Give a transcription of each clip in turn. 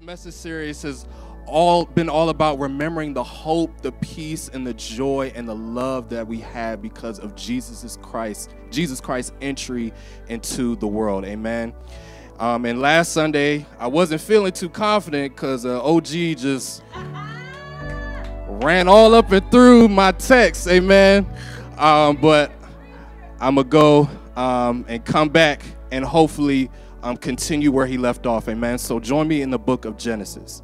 This message series has been all about remembering the hope, the peace, and the joy, and the love that we have because of Jesus Christ's entry into the world. Amen. And last Sunday, I wasn't feeling too confident because OG just ran all up and through my text. Amen. But I'm going to go and come back and hopefully continue where he left off. Amen. So join me in the book of Genesis.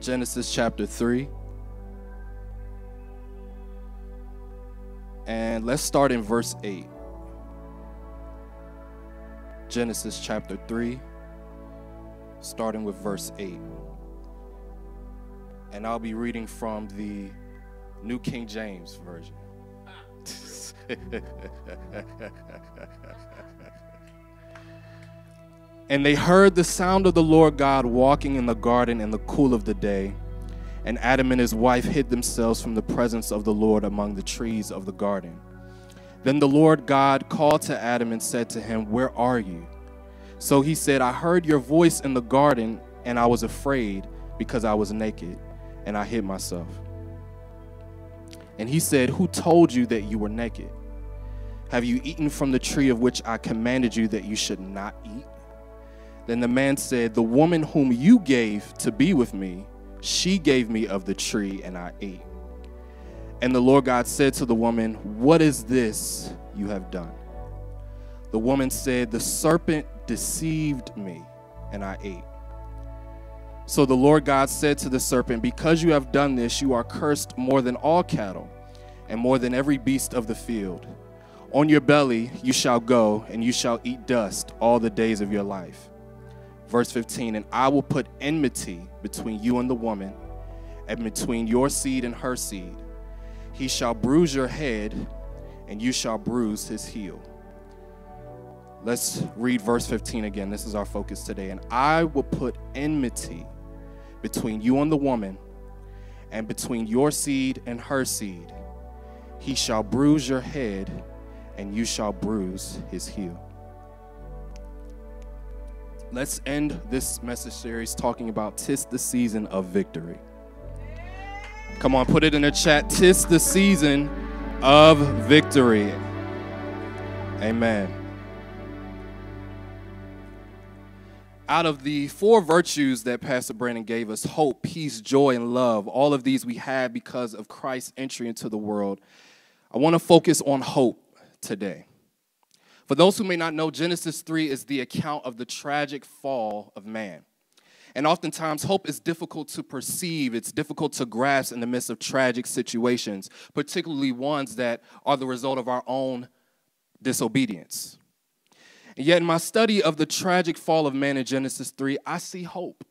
Genesis chapter 3. And let's start in verse 8. Genesis chapter 3, starting with verse 8. And I'll be reading from the New King James Version. And they heard the sound of the Lord God walking in the garden in the cool of the day. And Adam and his wife hid themselves from the presence of the Lord among the trees of the garden. Then the Lord God called to Adam and said to him, "Where are you?" So he said, "I heard your voice in the garden, and I was afraid because I was naked, and I hid myself." And he said, "Who told you that you were naked? Have you eaten from the tree of which I commanded you that you should not eat?" Then the man said, "The woman whom you gave to be with me, she gave me of the tree, and I ate." And the Lord God said to the woman, "What is this you have done?" The woman said, "The serpent deceived me, and I ate." So the Lord God said to the serpent, "Because you have done this, you are cursed more than all cattle and more than every beast of the field. On your belly you shall go, and you shall eat dust all the days of your life." Verse 15, "And I will put enmity between you and the woman, and between your seed and her seed. He shall bruise your head, and you shall bruise his heel." Let's read verse 15 again. This is our focus today. "And I will put enmity between you and the woman, and between your seed and her seed. He shall bruise your head, and you shall bruise his heel." Let's end this message series talking about 'Tis the Season of Victory. Come on, put it in the chat. 'Tis the season of victory. Amen. Out of the four virtues that Pastor Brandon gave us, hope, peace, joy, and love, all of these we have because of Christ's entry into the world, I want to focus on hope today. For those who may not know, Genesis 3 is the account of the tragic fall of man. And oftentimes, hope is difficult to perceive. It's difficult to grasp in the midst of tragic situations, particularly ones that are the result of our own disobedience. And yet, in my study of the tragic fall of man in Genesis 3, I see hope.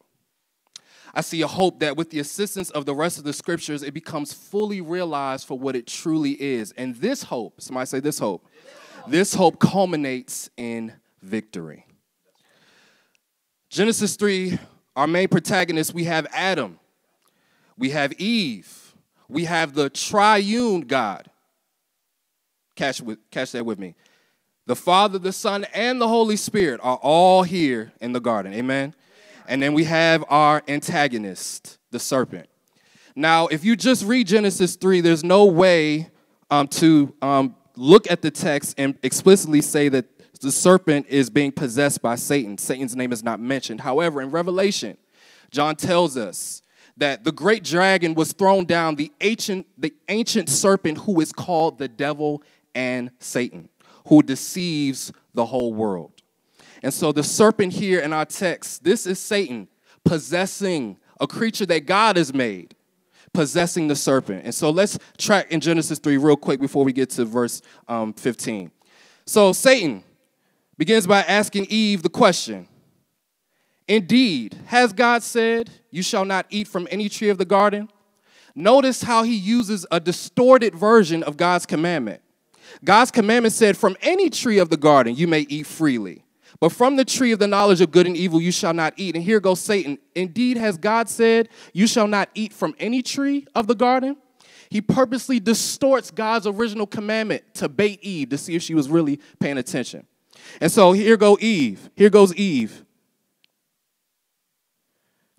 I see a hope that with the assistance of the rest of the scriptures, it becomes fully realized for what it truly is. And this hope, somebody say this hope. This hope culminates in victory. Genesis 3, our main protagonists, we have Adam, we have Eve, we have the triune God. Catch that with me. The Father, the Son, and the Holy Spirit are all here in the garden. Amen? And then we have our antagonist, the serpent. Now, if you just read Genesis 3, there's no way to look at the text and explicitly say that the serpent is being possessed by Satan. Satan's name is not mentioned. However, in Revelation, John tells us that the great dragon was thrown down, the ancient serpent who is called the devil and Satan, who deceives the whole world. And so the serpent here in our text, this is Satan possessing a creature that God has made, possessing the serpent. And so let's track in Genesis 3 real quick before we get to verse 15. So Satan begins by asking Eve the question, "Indeed, has God said you shall not eat from any tree of the garden?" Notice how he uses a distorted version of God's commandment. God's commandment said, "From any tree of the garden you may eat freely, but from the tree of the knowledge of good and evil you shall not eat." And here goes Satan. "Indeed, has God said you shall not eat from any tree of the garden?" He purposely distorts God's original commandment to bait Eve to see if she was really paying attention. And so here goes Eve.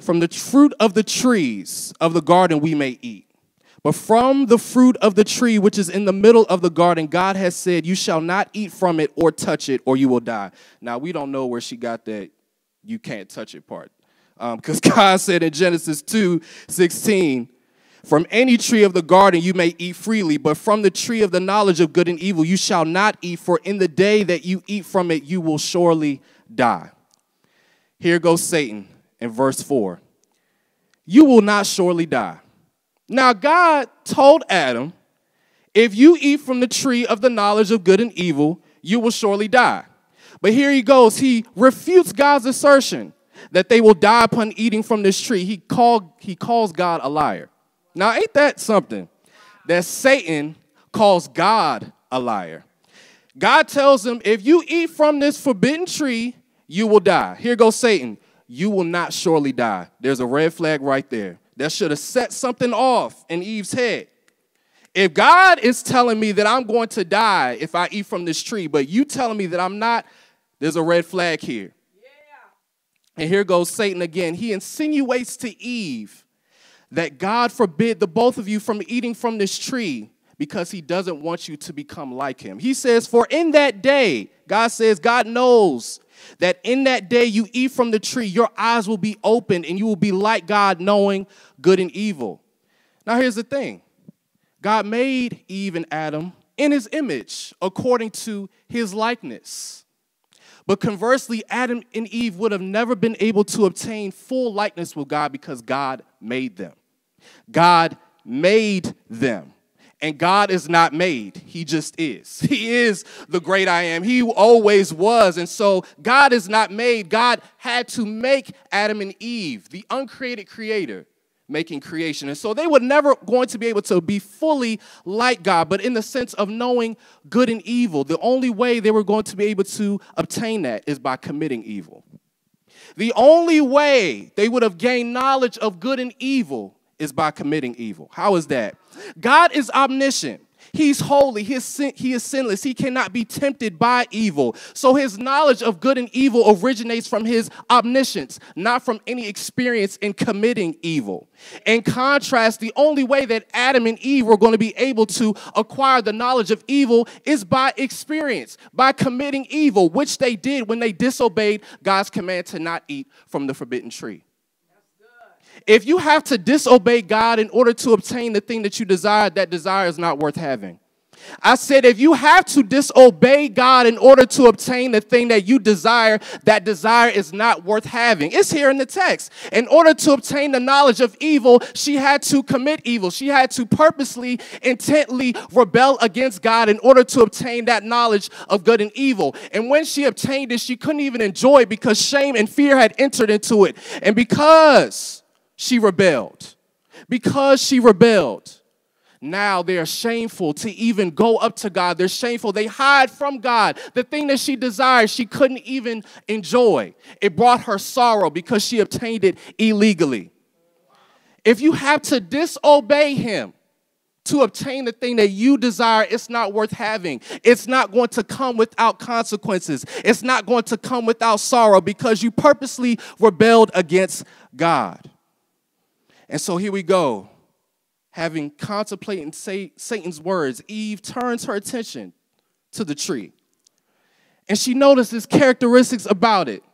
From the fruit of the trees of the garden we may eat. But from the fruit of the tree which is in the middle of the garden, God has said, you shall not eat from it or touch it, or you will die. Now, we don't know where she got that you can't touch it part. Because God said in Genesis 2:16, from any tree of the garden you may eat freely, but from the tree of the knowledge of good and evil you shall not eat, for in the day that you eat from it you will surely die. Here goes Satan in verse 4. You will not surely die. Now God told Adam, if you eat from the tree of the knowledge of good and evil, you will surely die. But here he goes. He refutes God's assertion that they will die upon eating from this tree. He calls God a liar. Now, ain't that something? That Satan calls God a liar. God tells him, if you eat from this forbidden tree, you will die. Here goes Satan. You will not surely die. There's a red flag right there. That should have set something off in Eve's head. If God is telling me that I'm going to die if I eat from this tree, but you telling me that I'm not, there's a red flag here. Yeah. And here goes Satan again. He insinuates to Eve that God forbid the both of you from eating from this tree because he doesn't want you to become like him. He says, for in that day, God says, God knows that in that day you eat from the tree, your eyes will be opened and you will be like God, knowing good and evil. Now, here's the thing. God made Eve and Adam in his image according to his likeness. But conversely, Adam and Eve would have never been able to obtain full likeness with God because God made them. God made them. And God is not made. He just is. He is the great I am. He always was. And so God is not made. God had to make Adam and Eve, the uncreated creator, making creation. And so they were never going to be able to be fully like God, but in the sense of knowing good and evil. The only way they were going to be able to obtain that is by committing evil. The only way they would have gained knowledge of good and evil is by committing evil. How is that? God is omniscient. He's holy. He is sinless. He cannot be tempted by evil. So his knowledge of good and evil originates from his omniscience, not from any experience in committing evil. In contrast, the only way that Adam and Eve were going to be able to acquire the knowledge of evil is by experience, by committing evil, which they did when they disobeyed God's command to not eat from the forbidden tree. If you have to disobey God in order to obtain the thing that you desire, that desire is not worth having. I said, if you have to disobey God in order to obtain the thing that you desire, that desire is not worth having. It's here in the text. In order to obtain the knowledge of evil, she had to commit evil. She had to purposely, intently rebel against God in order to obtain that knowledge of good and evil. And when she obtained it, she couldn't even enjoy it because shame and fear had entered into it. And because she rebelled, now they are shameful to even go up to God. They're shameful. They hide from God. The thing that she desired, she couldn't even enjoy. It brought her sorrow because she obtained it illegally. If you have to disobey him to obtain the thing that you desire, it's not worth having. It's not going to come without consequences. It's not going to come without sorrow because you purposely rebelled against God. And so here we go. Having contemplated Satan's words, Eve turns her attention to the tree. And she notices characteristics about it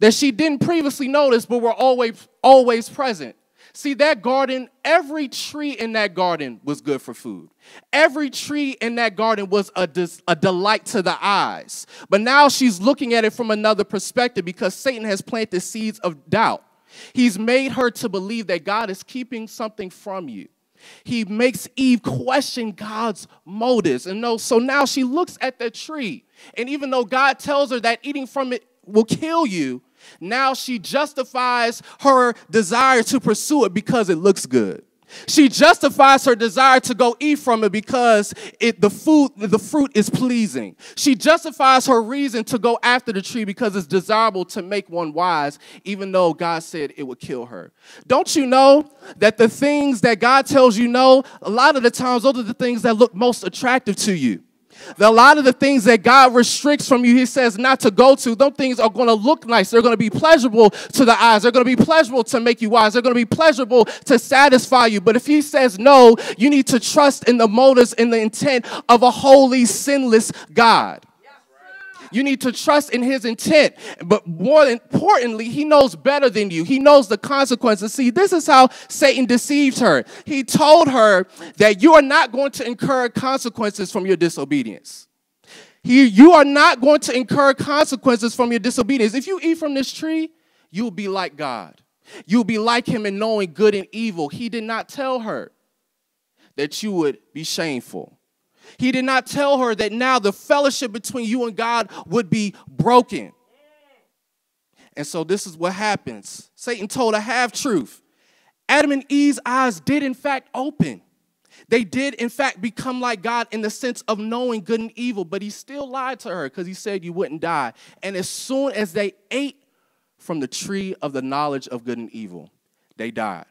that she didn't previously notice but were always present. See, that garden, every tree in that garden was good for food. Every tree in that garden was a delight to the eyes. But now she's looking at it from another perspective because Satan has planted seeds of doubt. He's made her to believe that God is keeping something from you. He makes Eve question God's motives. And no, so now she looks at the tree. And even though God tells her that eating from it will kill you, now she justifies her desire to pursue it because it looks good. She justifies her desire to go eat from it because the fruit is pleasing. She justifies her reason to go after the tree because it's desirable to make one wise, even though God said it would kill her. Don't you know that the things that God tells you no, a lot of the times those are the things that look most attractive to you? That a lot of the things that God restricts from you, he says not to go to, those things are going to look nice. They're going to be pleasurable to the eyes. They're going to be pleasurable to make you wise. They're going to be pleasurable to satisfy you. But if he says no, you need to trust in the motives and the intent of a holy, sinless God. You need to trust in his intent. But more importantly, he knows better than you. He knows the consequences. See, this is how Satan deceived her. He told her that you are not going to incur consequences from your disobedience. You are not going to incur consequences from your disobedience. If you eat from this tree, you'll be like God. You'll be like him in knowing good and evil. He did not tell her that you would be shameful. He did not tell her that now the fellowship between you and God would be broken. And so this is what happens. Satan told a half-truth. Adam and Eve's eyes did in fact open. They did in fact become like God in the sense of knowing good and evil, but he still lied to her because he said you wouldn't die. And as soon as they ate from the tree of the knowledge of good and evil, they died.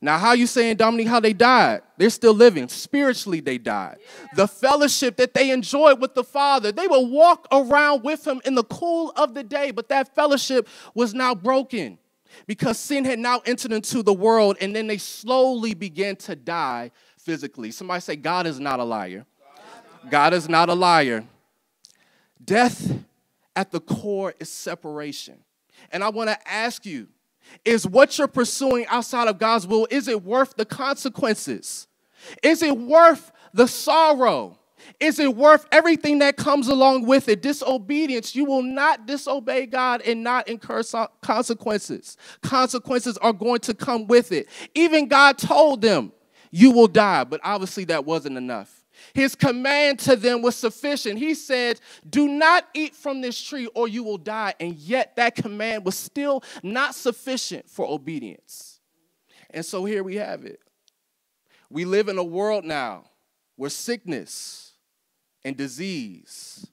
Now, how are you saying, Dominique, how they died? They're still living. Spiritually, they died. Yeah. The fellowship that they enjoyed with the Father, they would walk around with him in the cool of the day, but that fellowship was now broken because sin had now entered into the world, and then they slowly began to die physically. Somebody say, God is not a liar. God is not a liar. Death at the core is separation. And I want to ask you, is what you're pursuing outside of God's will, is it worth the consequences? Is it worth the sorrow? Is it worth everything that comes along with it? Disobedience, you will not disobey God and not incur consequences. Consequences are going to come with it. Even God told them, you will die, but obviously that wasn't enough. His command to them was sufficient. He said, do not eat from this tree or you will die. And yet that command was still not sufficient for obedience. And so here we have it. We live in a world now where sickness and disease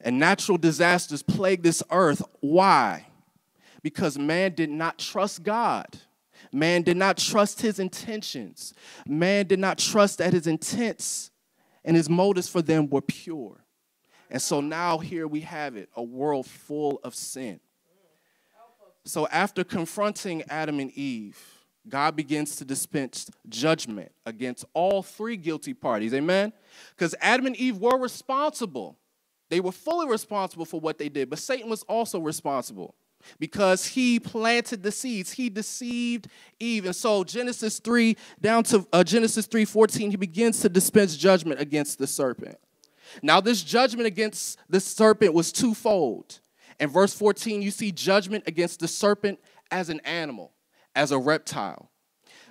and natural disasters plague this earth. Why? Because man did not trust God. Man did not trust his intentions. Man did not trust that his intents and his motives for them were pure. And so now here we have it, a world full of sin. So after confronting Adam and Eve, God begins to dispense judgment against all three guilty parties, amen? Because Adam and Eve were responsible. They were fully responsible for what they did, but Satan was also responsible. Because he planted the seeds. He deceived Eve. And so Genesis 3, down to Genesis 3:14, he begins to dispense judgment against the serpent. Now this judgment against the serpent was twofold. In verse 14, you see judgment against the serpent as an animal, as a reptile.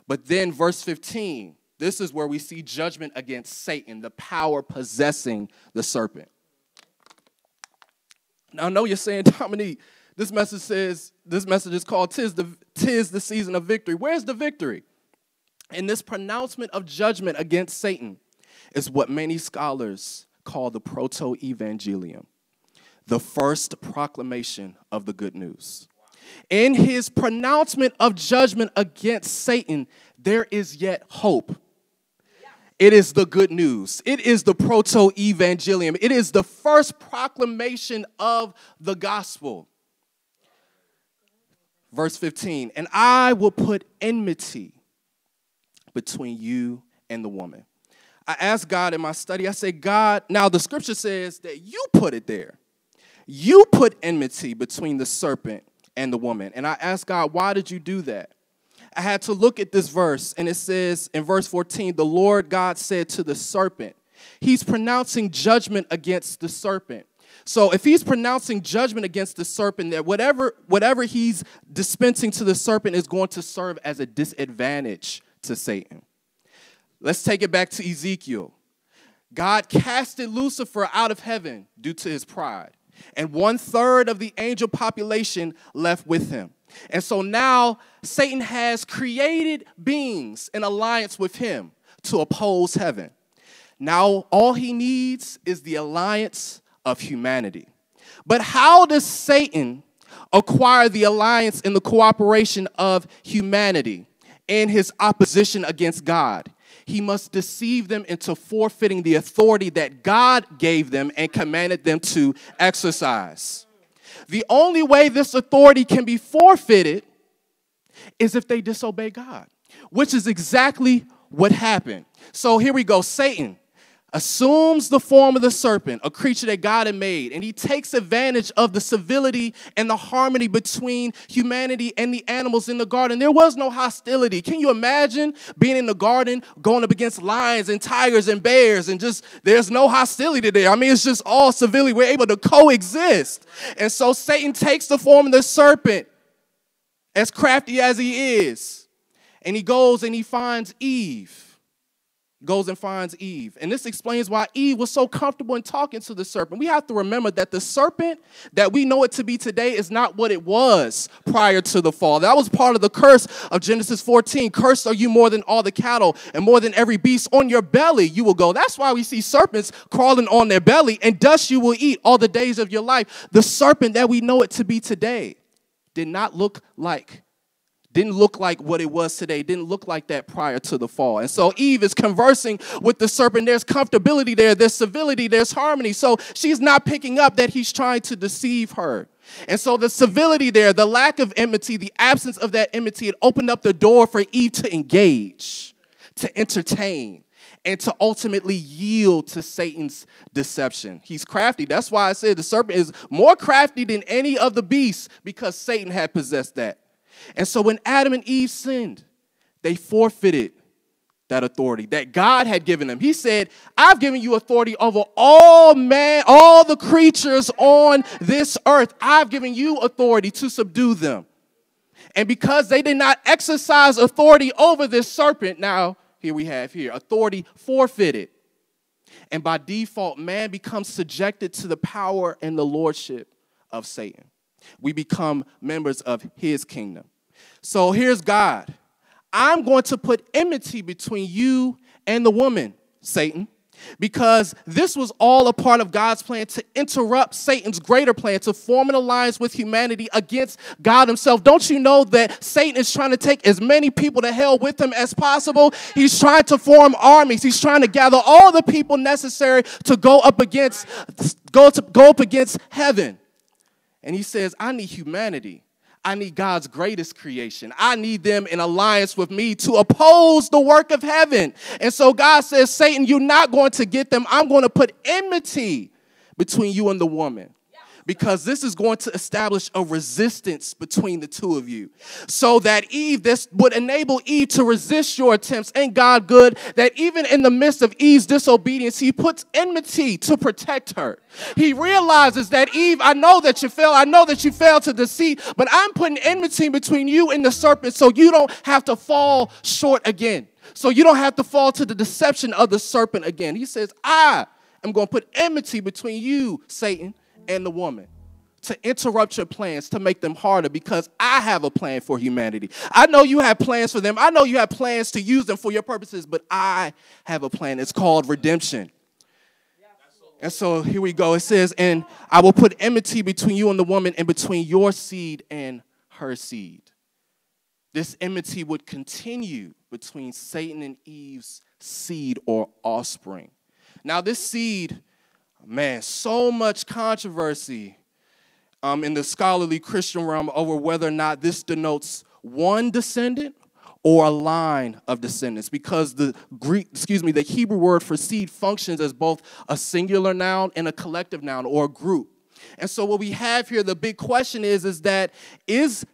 But then verse 15, this is where we see judgment against Satan, the power possessing the serpent. Now I know you're saying, Dominique, this message says, this message is called, "'Tis the season of victory." Where's the victory? And this pronouncement of judgment against Satan is what many scholars call the Proto-Evangelium, the first proclamation of the good news. In his pronouncement of judgment against Satan, there is yet hope. It is the good news. It is the Proto-Evangelium. It is the first proclamation of the gospel. Verse 15, and I will put enmity between you and the woman. I asked God in my study, I said, God, now the scripture says that you put it there. You put enmity between the serpent and the woman. And I asked God, why did you do that? I had to look at this verse, and it says in verse 14, the Lord God said to the serpent. He's pronouncing judgment against the serpent. So if he's pronouncing judgment against the serpent, that whatever he's dispensing to the serpent is going to serve as a disadvantage to Satan. Let's take it back to Ezekiel. God casted Lucifer out of heaven due to his pride, and 1/3 of the angel population left with him. And so now Satan has created beings in alliance with him to oppose heaven. Now all he needs is the alliance of humanity. But how does Satan acquire the alliance and the cooperation of humanity in his opposition against God? he must deceive them into forfeiting the authority that God gave them and commanded them to exercise. The only way this authority can be forfeited is if they disobey God, which is exactly what happened. So here we go. Satan assumes the form of the serpent, a creature that God had made, and he takes advantage of the civility and the harmony between humanity and the animals in the garden. There was no hostility. Can you imagine being in the garden, going up against lions and tigers and bears, and just there's no hostility there? I mean, it's just all civility. We're able to coexist. And so Satan takes the form of the serpent, as crafty as he is, and he goes and he finds Eve. And this explains why Eve was so comfortable in talking to the serpent. We have to remember that the serpent that we know it to be today is not what it was prior to the fall. That was part of the curse of Genesis 14. Cursed are you more than all the cattle and more than every beast. On your belly you will go. That's why we see serpents crawling on their belly, and dust you will eat all the days of your life. The serpent that we know it to be today didn't look like what it was today, didn't look like that prior to the fall. And so Eve is conversing with the serpent. There's comfortability there, there's civility, there's harmony. So she's not picking up that he's trying to deceive her. And so the civility there, the lack of enmity, the absence of that enmity, it opened up the door for Eve to engage, to entertain, and to ultimately yield to Satan's deception. He's crafty. That's why I said the serpent is more crafty than any of the beasts, because Satan had possessed that. And so when Adam and Eve sinned, they forfeited that authority that God had given them. He said, I've given you authority over all man, all the creatures on this earth. I've given you authority to subdue them. And because they did not exercise authority over this serpent, now here we have here, authority forfeited. And by default, man becomes subjected to the power and the lordship of Satan. We become members of his kingdom. So here's God. I'm going to put enmity between you and the woman, Satan, because this was all a part of God's plan to interrupt Satan's greater plan to form an alliance with humanity against God himself. Don't you know that Satan is trying to take as many people to hell with him as possible? He's trying to form armies. He's trying to gather all the people necessary to go up against heaven. And he says, I need humanity. I need God's greatest creation. I need them in alliance with me to oppose the work of heaven. And so God says, Satan, you're not going to get them. I'm going to put enmity between you and the woman, because this is going to establish a resistance between the two of you, so that Eve, this would enable Eve to resist your attempts. And God good that even in the midst of Eve's disobedience, he puts enmity to protect her. He realizes that, Eve, I know that you failed. I know that you failed to deceive, but I'm putting enmity between you and the serpent so you don't have to fall short again, so you don't have to fall to the deception of the serpent again. He says, I am going to put enmity between you, Satan, and the woman, to interrupt your plans, to make them harder, because I have a plan for humanity. I know you have plans for them. I know you have plans to use them for your purposes, but I have a plan. It's called redemption. And so here we go. It says, and I will put enmity between you and the woman, and between your seed and her seed. This enmity would continue between Satan and Eve's seed or offspring. Now this seed, man, so much controversy in the scholarly Christian realm over whether or not this denotes one descendant or a line of descendants, because the Hebrew word for seed functions as both a singular noun and a collective noun, or a group. And so what we have here, the big question is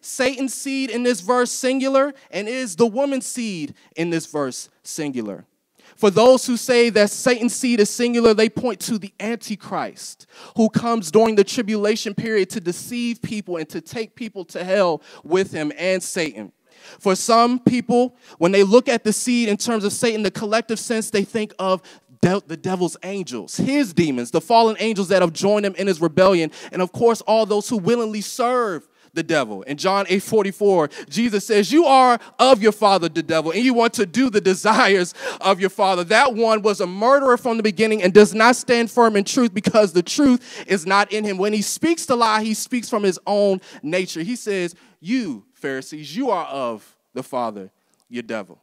Satan's seed in this verse singular, and is the woman's seed in this verse singular? For those who say that Satan's seed is singular, they point to the Antichrist, who comes during the tribulation period to deceive people and to take people to hell with him and Satan. For some people, when they look at the seed in terms of Satan, the collective sense, they think of the devil's angels, his demons, the fallen angels that have joined him in his rebellion, and of course all those who willingly serve the devil. In John 8:44, Jesus says, you are of your father, the devil, and you want to do the desires of your father. That one was a murderer from the beginning and does not stand firm in truth, because the truth is not in him. When he speaks the lie, he speaks from his own nature. He says, you Pharisees, you are of the father, your devil.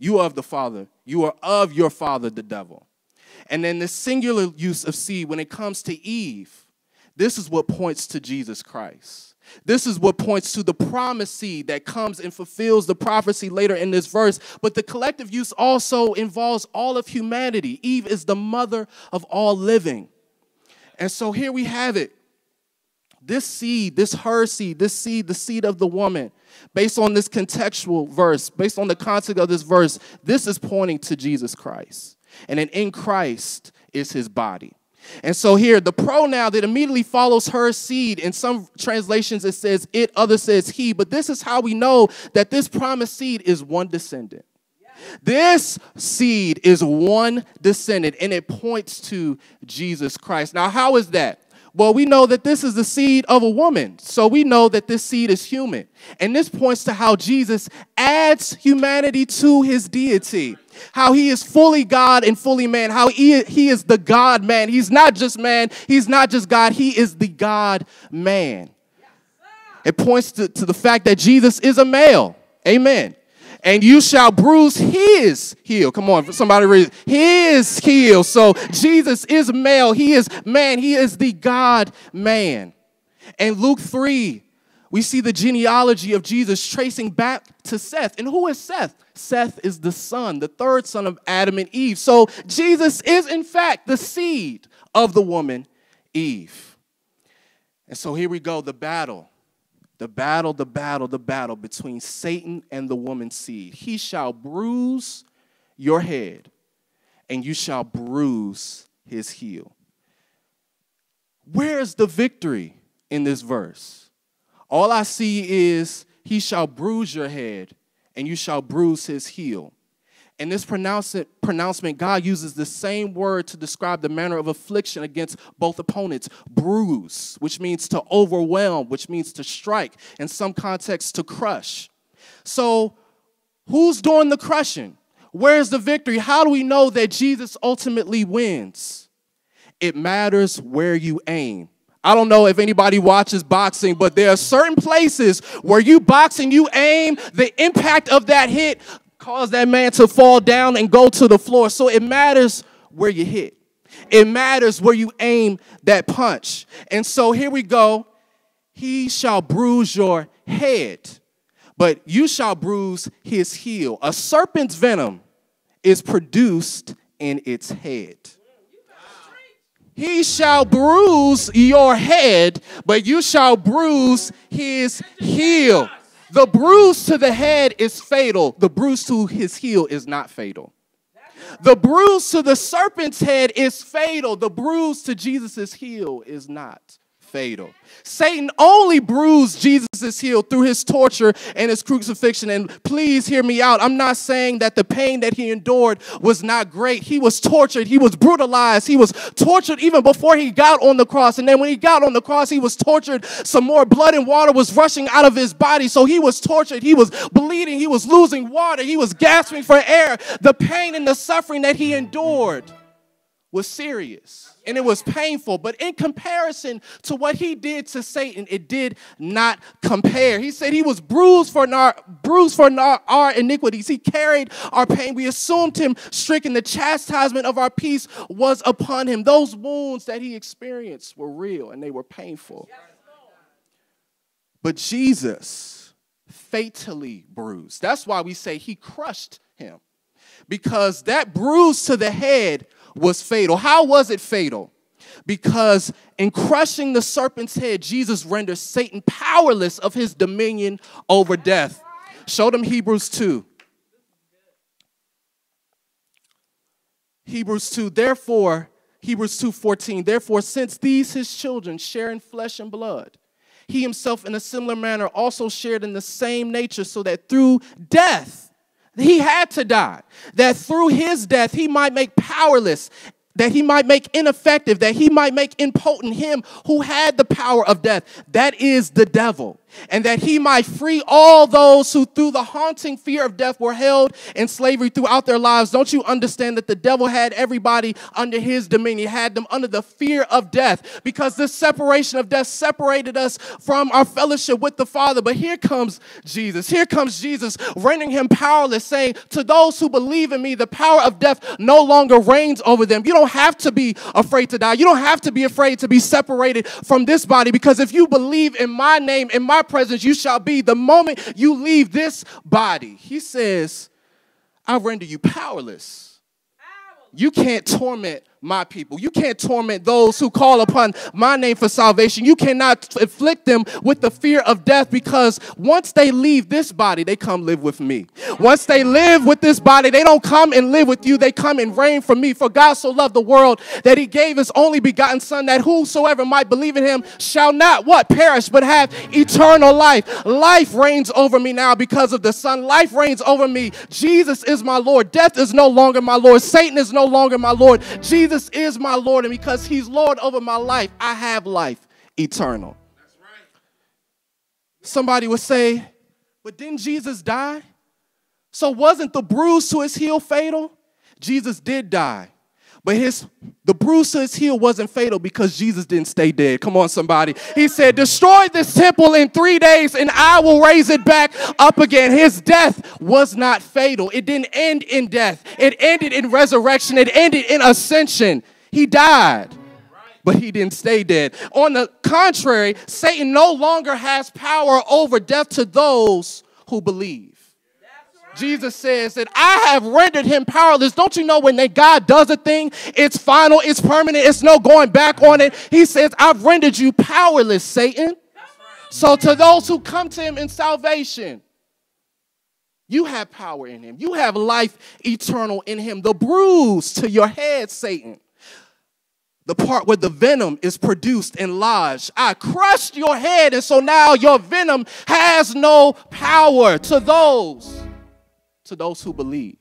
You are of the father. You are of your father, the devil. And then the singular use of seed when it comes to Eve, this is what points to Jesus Christ. This is what points to the promised seed that comes and fulfills the prophecy later in this verse. But the collective use also involves all of humanity. Eve is the mother of all living. And so here we have it. This seed, this her seed, this seed, the seed of the woman, based on this contextual verse, based on the context of this verse, this is pointing to Jesus Christ. And then in Christ is his body. And so here, the pronoun that immediately follows her seed, in some translations it says it, others says he, but this is how we know that this promised seed is one descendant. This seed is one descendant, and it points to Jesus Christ. Now, how is that? Well, we know that this is the seed of a woman, so we know that this seed is human. And this points to how Jesus adds humanity to his deity, how he is fully God and fully man, how he is the God-man. He's not just man. He's not just God. He is the God-man. It points to the fact that Jesus is a male. Amen. And you shall bruise his heel. Come on, somebody read his heel. So Jesus is male. He is man. He is the God-man. And Luke 3, we see the genealogy of Jesus tracing back to Seth. And who is Seth? Seth is the son, the third son of Adam and Eve. So Jesus is, in fact, the seed of the woman Eve. And so here we go, the battle. The battle between Satan and the woman's seed. He shall bruise your head, and you shall bruise his heel. Where's the victory in this verse? All I see is he shall bruise your head, and you shall bruise his heel. In this pronouncement, God uses the same word to describe the manner of affliction against both opponents. Bruise, which means to overwhelm, which means to strike, in some contexts to crush. So who's doing the crushing? Where's the victory? How do we know that Jesus ultimately wins? It matters where you aim. I don't know if anybody watches boxing, but there are certain places where you box and you aim, the impact of that hit cause that man to fall down and go to the floor. So it matters where you hit. It matters where you aim that punch. And so here we go. He shall bruise your head, but you shall bruise his heel. A serpent's venom is produced in its head. He shall bruise your head, but you shall bruise his heel. The bruise to the head is fatal. The bruise to his heel is not fatal. The bruise to the serpent's head is fatal. The bruise to Jesus' heel is not fatal. Satan only bruised Jesus' heel through his torture and his crucifixion. And please hear me out. I'm not saying that the pain that he endured was not great. He was tortured. He was brutalized. He was tortured even before he got on the cross. And then when he got on the cross, he was tortured. Some more blood and water was rushing out of his body. So he was tortured. He was bleeding. He was losing water. He was gasping for air. The pain and the suffering that he endured was serious, and it was painful. But in comparison to what he did to Satan, it did not compare. He said he was bruised for our iniquities. He carried our pain. We assumed him stricken. The chastisement of our peace was upon him. Those wounds that he experienced were real, and they were painful. But Jesus fatally bruised. That's why we say he crushed him, because that bruise to the head was fatal. How was it fatal? Because in crushing the serpent's head, Jesus renders Satan powerless of his dominion over death. Show them Hebrews 2. Hebrews 2:14, therefore, since these his children share in flesh and blood, he himself in a similar manner also shared in the same nature, so that through death, he had to die, that through his death he might make powerless, that he might make ineffective, that he might make impotent him who had the power of death. That is the devil. and that he might free all those who through the haunting fear of death were held in slavery throughout their lives. Don't you understand that the devil had everybody under his dominion, had them under the fear of death, because this separation of death separated us from our fellowship with the Father. But here comes Jesus. Here comes Jesus, rendering him powerless, saying, to those who believe in me, the power of death no longer reigns over them. You don't have to be afraid to die. You don't have to be afraid to be separated from this body, because if you believe in my name, in my presence, you shall be the moment you leave this body. He says, I render you powerless. You can't torment my people. You can't torment those who call upon my name for salvation. You cannot afflict them with the fear of death, because once they leave this body, they come live with me. Once they live with this body, they don't come and live with you. They come and reign for me. For God so loved the world that he gave his only begotten son, that whosoever might believe in him shall not what? Perish, but have eternal life. Life reigns over me now because of the son. Life reigns over me. Jesus is my Lord. Death is no longer my Lord. Satan is no longer my Lord. Jesus is my Lord, and because he's Lord over my life, I have life eternal. That's right. Somebody would say, but didn't Jesus die? So wasn't the bruise to his heel fatal? Jesus did die, but the bruise to his heel wasn't fatal because Jesus didn't stay dead. Come on, somebody. He said, destroy this temple in 3 days and I will raise it back up again. His death was not fatal. It didn't end in death. It ended in resurrection. It ended in ascension. He died, but he didn't stay dead. On the contrary, Satan no longer has power over death to those who believe. Jesus says that I have rendered him powerless. Don't you know when God does a thing, it's final, it's permanent, it's no going back on it. He says, I've rendered you powerless, Satan. So to those who come to him in salvation, you have power in him. You have life eternal in him. The bruise to your head, Satan, the part where the venom is produced and lodged, I crushed your head, and so now your venom has no power to those who believe.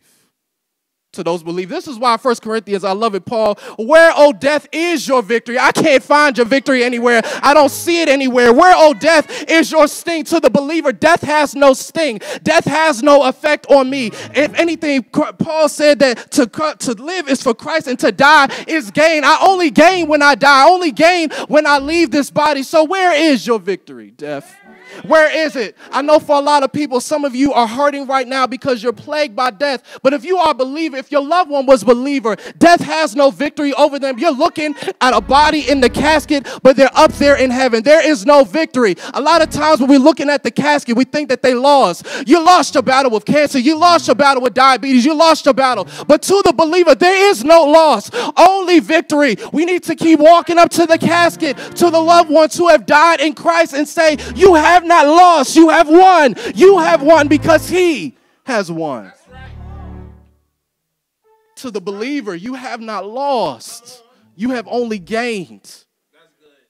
To those who believe. This is why 1 Corinthians, I love it, Paul, where, O death, is your victory? I can't find your victory anywhere. I don't see it anywhere. Where, O death, is your sting? To the believer, death has no sting. Death has no effect on me. If anything, Paul said that to live is for Christ and to die is gain. I only gain when I die. I only gain when I leave this body. So where is your victory, death? Where is it? I know for a lot of people, some of you are hurting right now because you're plagued by death. But if you are a believer, if your loved one was a believer, death has no victory over them. You're looking at a body in the casket, but they're up there in heaven. There is no victory. A lot of times when we're looking at the casket, we think that they lost. You lost your battle with cancer. You lost your battle with diabetes. You lost your battle. But to the believer, there is no loss, only victory. We need to keep walking up to the casket, to the loved ones who have died in Christ, and say, you have not lost. You have won. You have won because he has won. To the believer, you have not lost. You have only gained.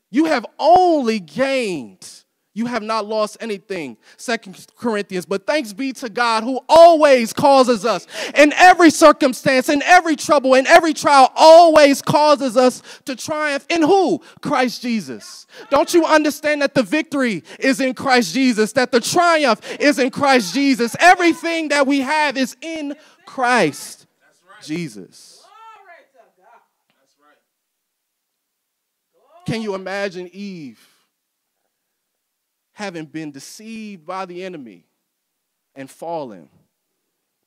You have only gained. You have not lost anything. 2 Corinthians, but thanks be to God who always causes us in every circumstance, in every trouble, in every trial, always causes us to triumph in who? Christ Jesus. Don't you understand that the victory is in Christ Jesus, that the triumph is in Christ Jesus? Everything that we have is in Christ Jesus. Glory to God. That's right. Can you imagine Eve having been deceived by the enemy and fallen,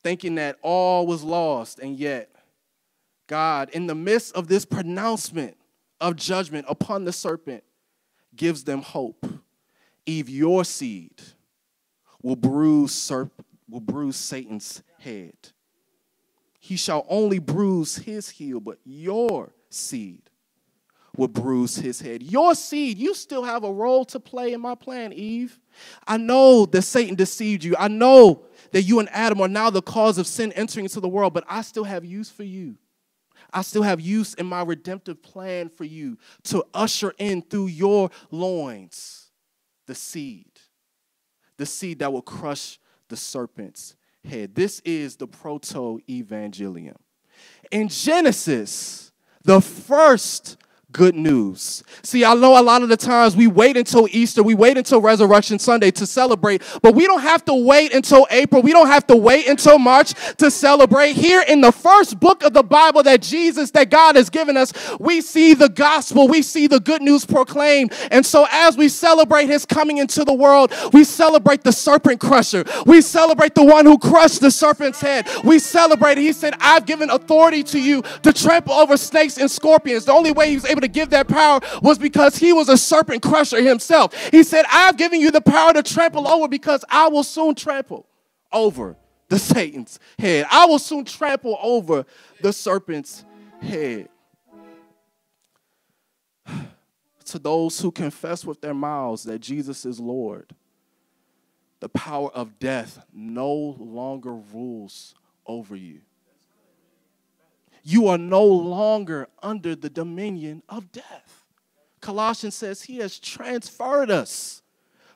thinking that all was lost, and yet God, in the midst of this pronouncement of judgment upon the serpent, gives them hope. Eve, your seed will bruise Satan's head. He shall only bruise his heel, but your seed will bruise his head. Your seed, you still have a role to play in my plan, Eve. I know that Satan deceived you. I know that you and Adam are now the cause of sin entering into the world, but I still have use for you. I still have use in my redemptive plan for you to usher in through your loins the seed that will crush the serpent's head. This is the Proto-Evangelium. In Genesis, the first good news. See, I know a lot of the times we wait until Easter, we wait until Resurrection Sunday to celebrate, but we don't have to wait until April. We don't have to wait until March to celebrate. Here in the first book of the Bible that God has given us, we see the gospel, we see the good news proclaimed. And so as we celebrate his coming into the world, we celebrate the serpent crusher. We celebrate the one who crushed the serpent's head. We celebrate it. He said, I've given authority to you to trample over snakes and scorpions. The only way he was able to give that power was because he was a serpent crusher himself. He said, I've given you the power to trample over, because I will soon trample over the Satan's head. I will soon trample over the serpent's head. To those who confess with their mouths that Jesus is Lord, the power of death no longer rules over you. You are no longer under the dominion of death. Colossians says he has transferred us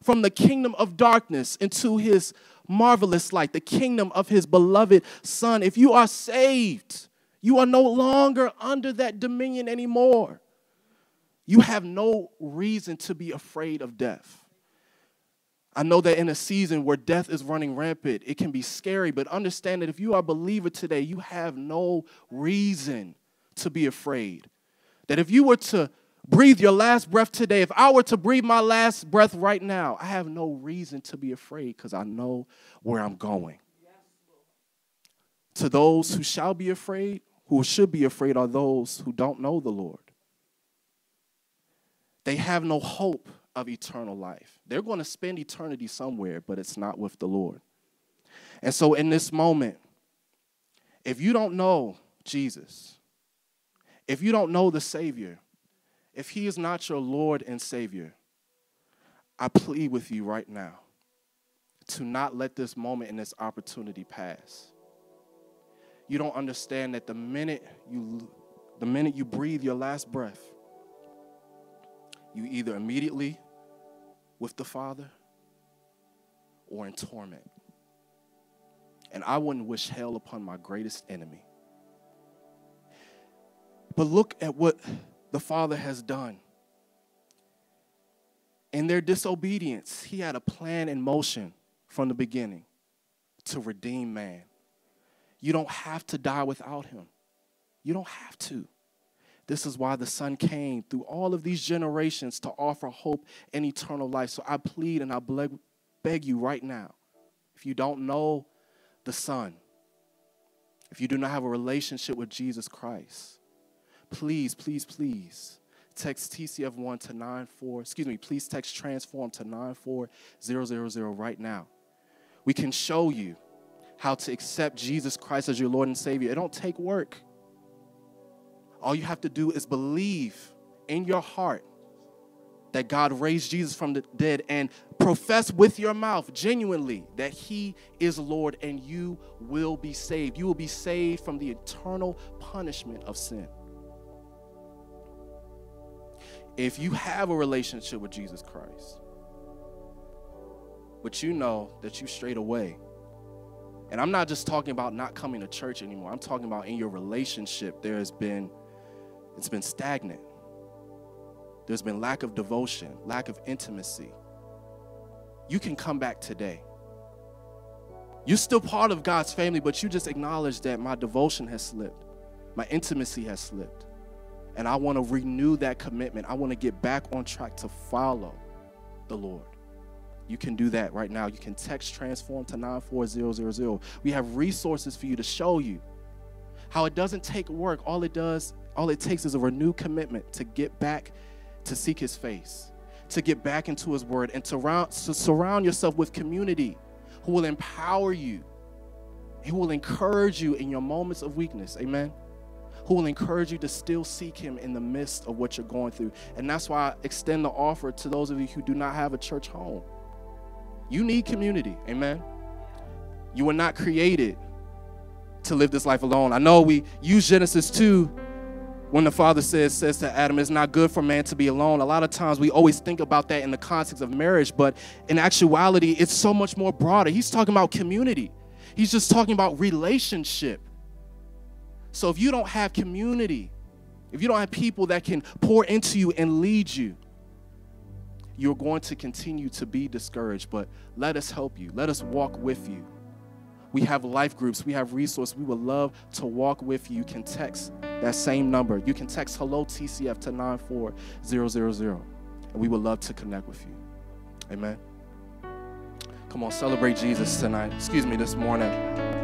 from the kingdom of darkness into his marvelous light, the kingdom of his beloved Son. If you are saved, you are no longer under that dominion anymore. You have no reason to be afraid of death. I know that in a season where death is running rampant, it can be scary, but understand that if you are a believer today, you have no reason to be afraid. That if you were to breathe your last breath today, if I were to breathe my last breath right now, I have no reason to be afraid because I know where I'm going. To those who shall be afraid, who should be afraid, are those who don't know the Lord. They have no hope of eternal life. They're going to spend eternity somewhere, but it's not with the Lord. And so in this moment, if you don't know Jesus, if you don't know the Savior, if he is not your Lord and Savior, I plead with you right now to not let this moment and this opportunity pass. You don't understand that the minute you breathe your last breath, you either immediately with the Father or in torment. And I wouldn't wish hell upon my greatest enemy. But look at what the Father has done. In their disobedience, he had a plan in motion from the beginning to redeem man. You don't have to die without him. You don't have to. This is why the Son came through all of these generations to offer hope and eternal life. So I plead and I beg you right now, if you don't know the Son, if you do not have a relationship with Jesus Christ, please, please, please text TCF1 to 94, please text TRANSFORM to 94000 right now. We can show you how to accept Jesus Christ as your Lord and Savior. It don't take work. All you have to do is believe in your heart that God raised Jesus from the dead and profess with your mouth genuinely that he is Lord, and you will be saved. You will be saved from the eternal punishment of sin. If you have a relationship with Jesus Christ, but you know that you strayed away, and I'm not just talking about not coming to church anymore. I'm talking about in your relationship, it's been stagnant. There's been lack of devotion, lack of intimacy. You can come back today. You're still part of God's family, but you just acknowledge that my devotion has slipped. My intimacy has slipped. And I want to renew that commitment. I want to get back on track to follow the Lord. You can do that right now. You can text TRANSFORM to 94000. We have resources for you to show you how it doesn't take work. All it takes is a renewed commitment to get back to seek his face, to get back into his word, and to surround yourself with community who will empower you, who will encourage you in your moments of weakness, amen, who will encourage you to still seek him in the midst of what you're going through. And that's why I extend the offer to those of you who do not have a church home. You need community, amen? You were not created to live this life alone. I know we use Genesis 2 when the Father says to Adam, it's not good for man to be alone. A lot of times we always think about that in the context of marriage, but in actuality, it's so much more broader. He's talking about community. He's just talking about relationship. So if you don't have community, if you don't have people that can pour into you and lead you, you're going to continue to be discouraged. But let us help you. Let us walk with you. We have life groups. We have resources. We would love to walk with you. You can text that same number. You can text hello TCF to 94000. And we would love to connect with you. Amen. Come on, celebrate Jesus tonight. Excuse me, this morning.